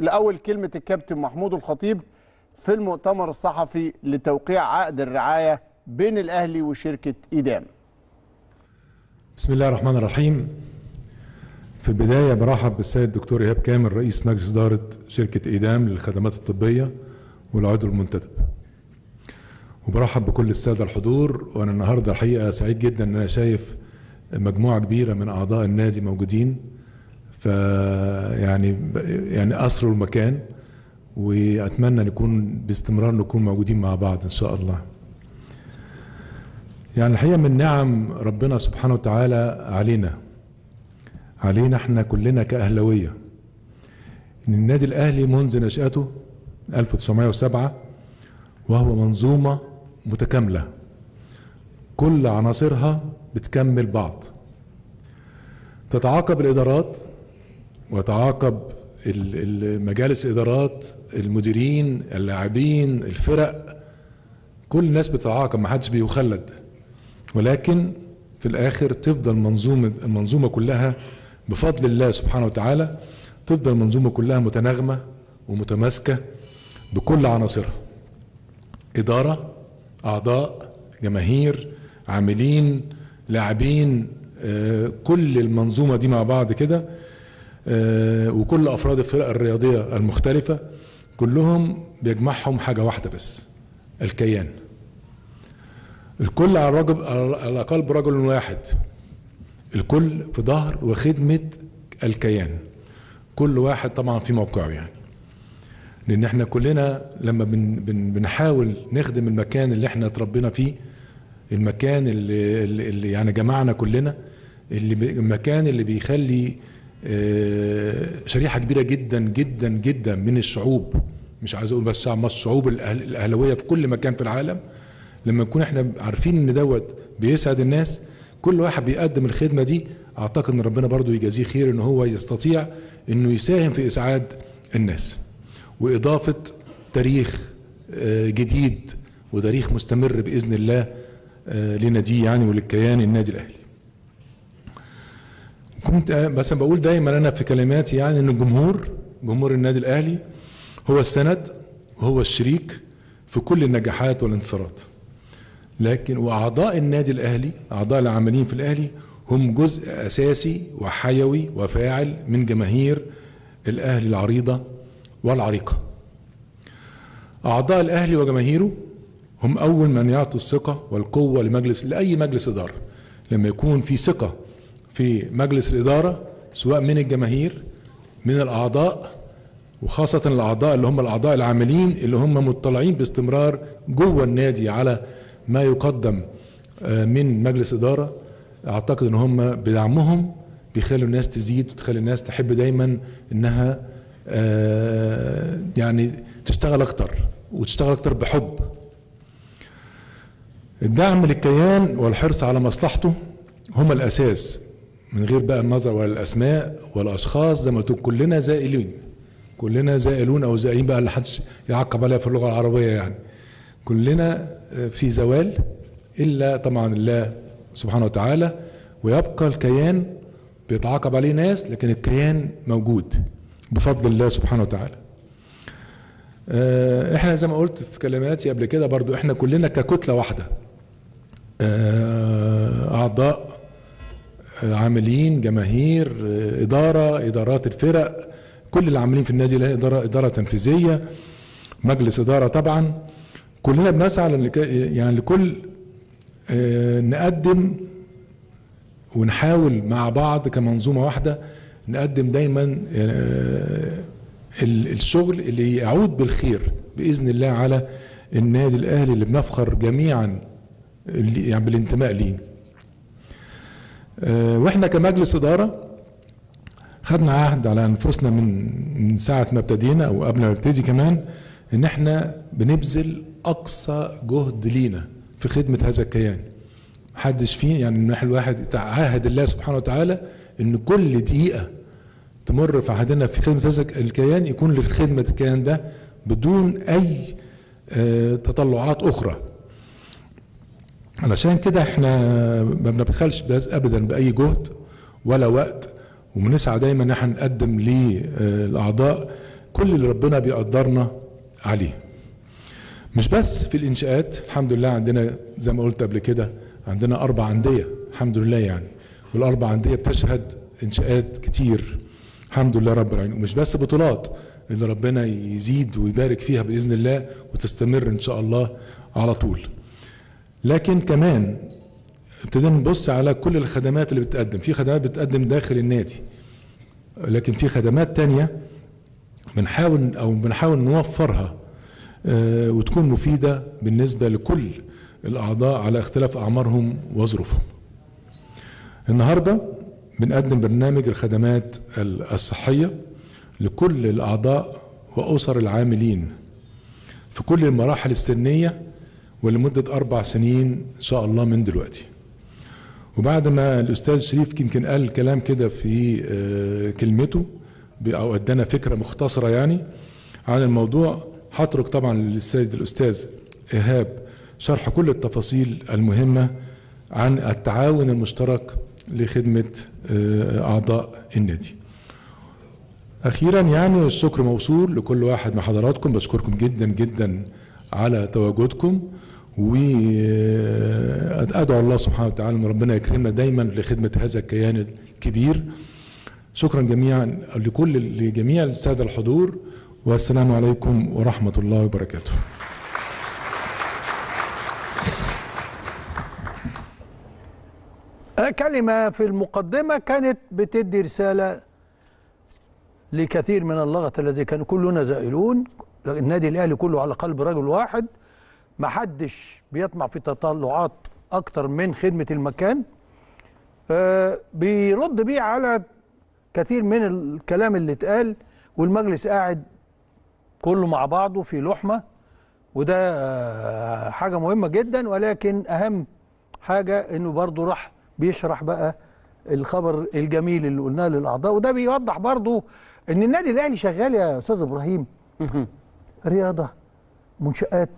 الأول كلمة الكابتن محمود الخطيب في المؤتمر الصحفي لتوقيع عقد الرعاية بين الأهلي وشركة آيدام. بسم الله الرحمن الرحيم. في البداية برحب بالسيد الدكتور إيهاب كامل رئيس مجلس إدارة شركة آيدام للخدمات الطبية والعضو المنتدب، وبرحب بكل السادة الحضور. وأنا النهاردة الحقيقة سعيد جدا أن أنا شايف مجموعة كبيرة من أعضاء النادي موجودين، يعني أسروا المكان، وأتمنى نكون باستمرار نكون موجودين مع بعض إن شاء الله. يعني الحقيقة من نعم ربنا سبحانه وتعالى علينا احنا كلنا كأهلاوية إن النادي الأهلي منذ نشأته 1907 وهو منظومة متكاملة، كل عناصرها بتكمل بعض. تتعاقب الإدارات وتعاقب مجالس الإدارات، المديرين، اللاعبين، الفرق، كل الناس بتتعاقب، ما حدش بيخلد، ولكن في الآخر تفضل المنظومة كلها بفضل الله سبحانه وتعالى، تفضل المنظومة كلها متناغمة ومتماسكة بكل عناصرها: إدارة، أعضاء، جماهير، عاملين، لاعبين، كل المنظومة دي مع بعض كده، وكل أفراد الفرق الرياضية المختلفة كلهم بيجمعهم حاجة واحدة بس: الكيان. الكل على قلب رجل واحد، الكل في ظهر وخدمة الكيان، كل واحد طبعا في موقعه. يعني لأن احنا كلنا لما بنحاول نخدم المكان اللي احنا اتربينا فيه، المكان اللي يعني جمعنا كلنا، المكان اللي بيخلي شريحة كبيرة جدا جدا جدا من الشعوب، مش عايز اقول بس الشعوب الأهلوية في كل مكان في العالم، لما نكون احنا عارفين ان دوت بيسعد الناس، كل واحد بيقدم الخدمة دي، اعتقد ان ربنا برضو يجازيه خير ان هو يستطيع انه يساهم في اسعاد الناس واضافة تاريخ جديد وتاريخ مستمر باذن الله لنادي يعني وللكيان النادي الاهلي. كنت بس بقول دايما انا في كلماتي يعني ان جمهور النادي الاهلي هو السند وهو الشريك في كل النجاحات والانتصارات، لكن واعضاء النادي الاهلي، اعضاء العاملين في الاهلي، هم جزء اساسي وحيوي وفاعل من جماهير الاهلي العريضه والعريقه. اعضاء الاهلي وجماهيره هم اول من يعطوا الثقه والقوه لاي مجلس اداره. لما يكون في ثقه في مجلس الاداره سواء من الجماهير، من الاعضاء، وخاصة الأعضاء اللي هم الأعضاء العاملين اللي هم مطلعين باستمرار جوه النادي على ما يقدم من مجلس إدارة، أعتقد إن هم بدعمهم بيخلوا الناس تزيد وتخلي الناس تحب دايما إنها يعني تشتغل أكتر وتشتغل أكتر بحب. الدعم للكيان والحرص على مصلحته هما الأساس، من غير بقى النظر ولا الأسماء ولا الأشخاص. زي ما قلت كلنا زائلين، كلنا زائلون او زائلين بقى اللي حدش يعقب عليها في اللغه العربيه، يعني كلنا في زوال الا طبعا الله سبحانه وتعالى، ويبقى الكيان بيتعاقب عليه ناس لكن الكيان موجود بفضل الله سبحانه وتعالى. احنا زي ما قلت في كلماتي قبل كده برضو احنا كلنا ككتله واحده، اعضاء، عاملين، جماهير، اداره، ادارات الفرق، كل اللي عاملين في النادي الاهلي، اداره تنفيذيه، مجلس اداره، طبعا كلنا بنسعى يعني لكل نقدم ونحاول مع بعض كمنظومه واحده نقدم دايما الشغل اللي يعود بالخير باذن الله على النادي الاهلي اللي بنفخر جميعا يعني بالانتماء ليه. واحنا كمجلس اداره خدنا عهد على انفسنا من ساعه ما ابتدينا او قبل ما نبتدي كمان ان احنا بنبذل اقصى جهد لينا في خدمه هذا الكيان. محدش فينا يعني ان احنا الواحد تعاهد الله سبحانه وتعالى ان كل دقيقه تمر في عهدنا في خدمه هذا الكيان يكون لخدمه الكيان ده بدون اي تطلعات اخرى. علشان كده احنا ما بنبخلش ابدا باي جهد ولا وقت، وبنسعى دايما ان احنا نقدم للاعضاء كل اللي ربنا بيقدرنا عليه. مش بس في الانشاءات، الحمد لله عندنا زي ما قلت قبل كده عندنا 4 أندية الحمد لله يعني، وال4 أندية بتشهد انشاءات كتير الحمد لله رب العالمين. ومش بس بطولات، اللي ربنا يزيد ويبارك فيها باذن الله وتستمر ان شاء الله على طول. لكن كمان ابتدينا نبص على كل الخدمات اللي بتقدم، في خدمات بتقدم داخل النادي، لكن في خدمات تانية بنحاول نوفرها وتكون مفيدة بالنسبة لكل الأعضاء على اختلاف أعمارهم وظروفهم. النهاردة بنقدم برنامج الخدمات الصحية لكل الأعضاء وأسر العاملين في كل المراحل السنية ولمدة 4 سنين إن شاء الله من دلوقتي. وبعد ما الأستاذ شريف يمكن قال كلام كده في كلمته أو أدانا فكرة مختصرة يعني عن الموضوع، هترك طبعا للسيد الأستاذ إيهاب شرح كل التفاصيل المهمة عن التعاون المشترك لخدمة أعضاء النادي. أخيرا يعني الشكر موصول لكل واحد من حضراتكم، بشكركم جدا جدا على تواجدكم، وأدعو الله سبحانه وتعالى أن ربنا يكرمنا دايما لخدمة هذا الكيان الكبير. شكرا جميعا لجميع السادة الحضور، والسلام عليكم ورحمة الله وبركاته. كلمة في المقدمة كانت بتدي رسالة لكثير من اللغط الذي كان كلنا زائلون. النادي الأهلي كله على قلب رجل واحد، محدش بيطمع في تطلعات أكتر من خدمة المكان. بيرد بيه على كثير من الكلام اللي اتقال، والمجلس قاعد كله مع بعضه في لحمة، وده حاجة مهمة جدا. ولكن أهم حاجة إنه برضو راح بيشرح بقى الخبر الجميل اللي قلناه للأعضاء، وده بيوضح برضو إن النادي الأهلي شغال يا أستاذ إبراهيم رياضة، منشآت،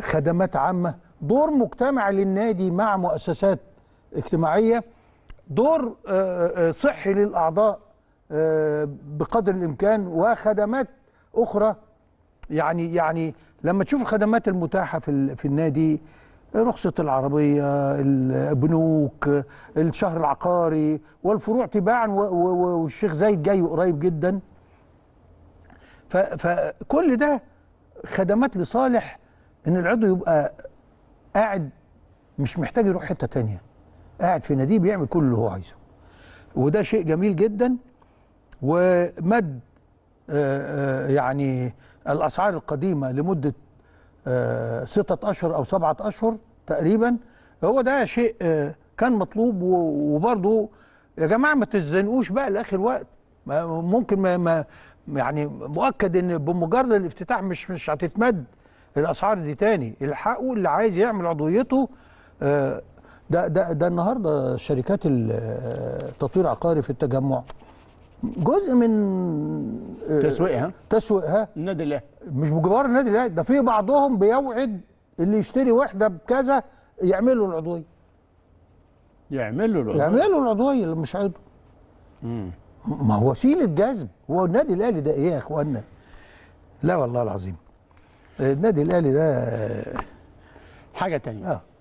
خدمات عامة، دور مجتمعي للنادي مع مؤسسات اجتماعية، دور صحي للأعضاء بقدر الإمكان، وخدمات أخرى. يعني لما تشوف الخدمات المتاحة في النادي، رخصة العربية، البنوك، الشهر العقاري، والفروع تباعا، والشيخ زايد جاي قريب جدا. فكل ده خدمات لصالح ان العضو يبقى قاعد مش محتاج يروح حته تانية، قاعد في ناديه بيعمل كل اللي هو عايزه، وده شيء جميل جدا. ومد يعني الاسعار القديمه لمده 6 أشهر او 7 أشهر تقريبا، هو ده شيء كان مطلوب. وبرضه يا جماعه ما تتزنقوش بقى لاخر وقت، ممكن ما يعني مؤكد ان بمجرد الافتتاح مش هتتمد الاسعار دي تاني. الحقوا اللي عايز يعمل عضويته. ده النهارده شركات التطوير العقاري في التجمع جزء من تسويقها النادي الاهلي، مش بجوار النادي الاهلي ده، في بعضهم بيوعد اللي يشتري وحده بكذا يعمل له العضويه اللي مش عضو. ما هو وسيله جذب. هو النادي الاهلي ده ايه يا اخوانا؟ لا والله العظيم النادي الاهلي ده حاجه تانية.